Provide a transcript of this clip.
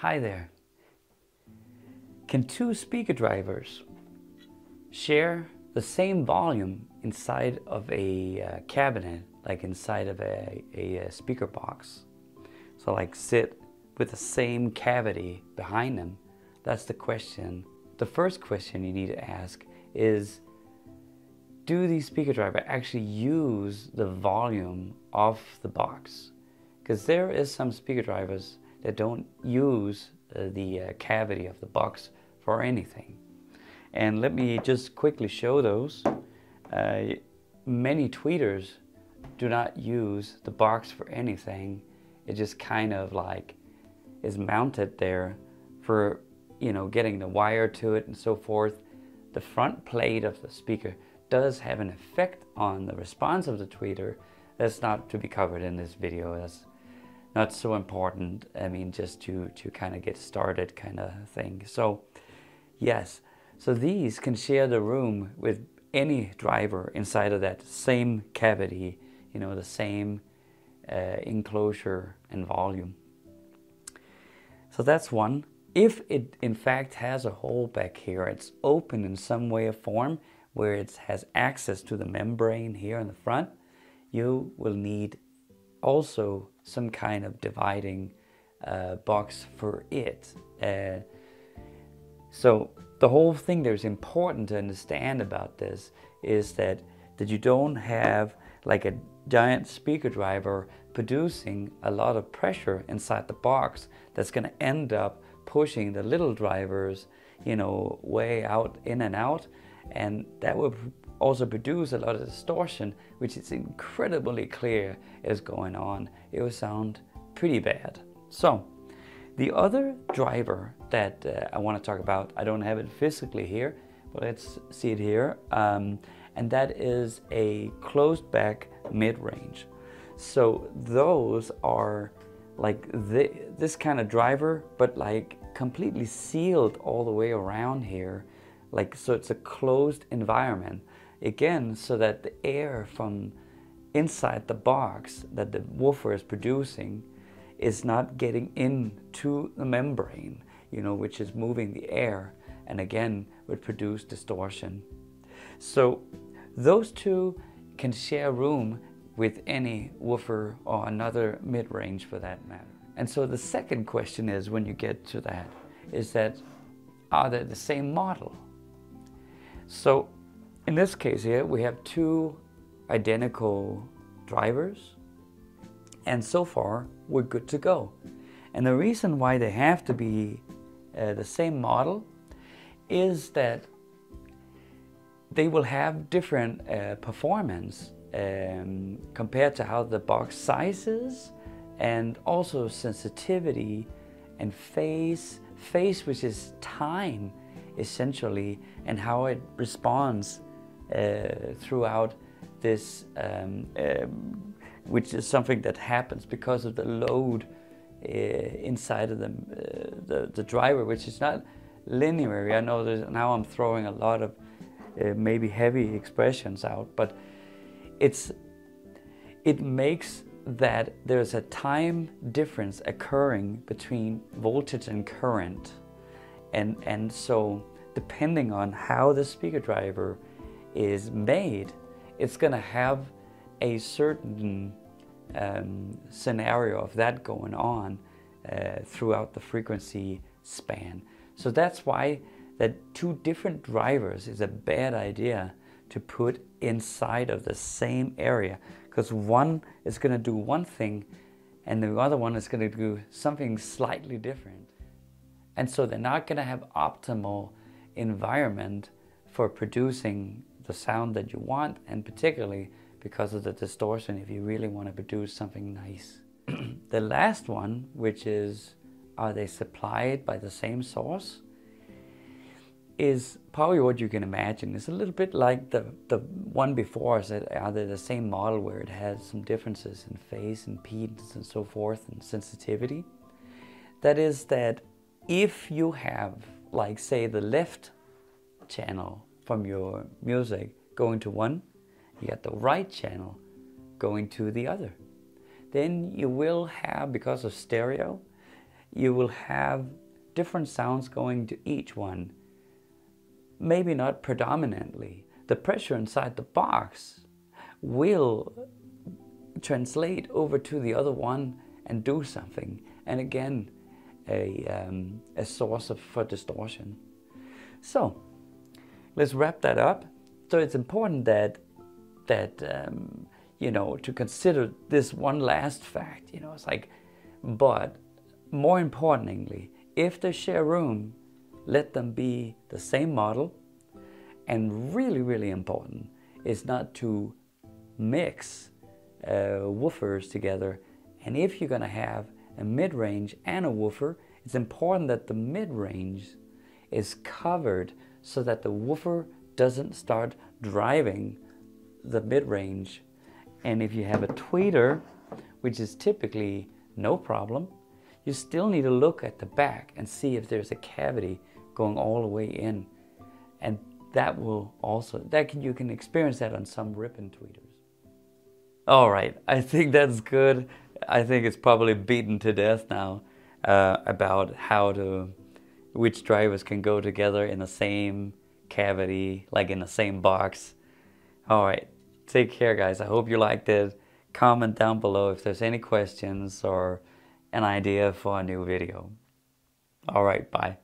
Hi there. Can two speaker drivers share the same volume inside of a cabinet, like inside of a speaker box? So like sit with the same cavity behind them? That's the question. The first question you need to ask is, do these speaker drivers actually use the volume of the box? Because there is some speaker drivers that don't use the cavity of the box for anything. And let me just quickly show those. Many tweeters do not use the box for anything. It just kind of like is mounted there for, you know, getting the wire to it and so forth. The front plate of the speaker does have an effect on the response of the tweeter. That's not to be covered in this video. That's not so important. I mean, just to kind of get started kind of thing. So yes, so these can share the room with any driver inside of that same cavity, you know, the same enclosure and volume. So that's one. If it in fact has a hole back here, it's open in some way or form where it has access to the membrane here in the front, you will need also some kind of dividing box for it. So the whole thing that is important to understand about this is that you don't have like a giant speaker driver producing a lot of pressure inside the box that's going to end up pushing the little drivers, you know, way out, in and out, and that will also produce a lot of distortion, which is incredibly clear is going on. It will sound pretty bad. So the other driver that I want to talk about, I don't have it physically here, but let's see it here, and that is a closed back mid-range. So those are like this kind of driver, but like completely sealed all the way around here. Like, so it's a closed environment again, so that the air from inside the box that the woofer is producing is not getting into the membrane, you know, which is moving the air, and again would produce distortion. So those two can share room with any woofer or another mid-range for that matter. And so the second question is, when you get to that, is that are they the same model? So in this case here, we have two identical drivers, and so far we're good to go. And the reason why they have to be the same model is that they will have different performance compared to how the box size is, and also sensitivity and phase, which is time essentially, and how it responds throughout this, which is something that happens because of the load inside of the driver, which is not linear. I know that now I'm throwing a lot of maybe heavy expressions out, but it makes that there's a time difference occurring between voltage and current, and so depending on how the speaker driver is made, it's going to have a certain scenario of that going on throughout the frequency span. So that's why that two different drivers is a bad idea to put inside of the same area, because one is going to do one thing and the other one is going to do something slightly different. And so they're not going to have optimal environment for producing the sound that you want, and particularly because of the distortion if you really want to produce something nice. The last one, which is, are they supplied by the same source? Is probably what you can imagine. It's a little bit like the one before. Is that, are they the same model where it has some differences in phase, impedance, and so forth, and sensitivity? That is that if you have, like say, the left channel from your music going to one, you got the right channel going to the other, then you will have, because of stereo, you will have different sounds going to each one. Maybe not predominantly. The pressure inside the box will translate over to the other one and do something. And again, a source for distortion. So let's wrap that up. So it's important that you know, to consider this one last fact. You know, it's like, but more importantly, if they share room, let them be the same model. And really, really important is not to mix woofers together. And if you're gonna have a mid-range and a woofer, it's important that the mid-range is covered so that the woofer doesn't start driving the mid-range. And if you have a tweeter, which is typically no problem, you still need to look at the back and see if there's a cavity going all the way in. And that will also, you can experience that on some ribbon tweeters. All right, I think that's good. I think it's probably beaten to death now about which drivers can go together in the same cavity, like in the same box. All right, take care guys. I hope you liked it. Comment down below if there's any questions or an idea for a new video. All right, bye.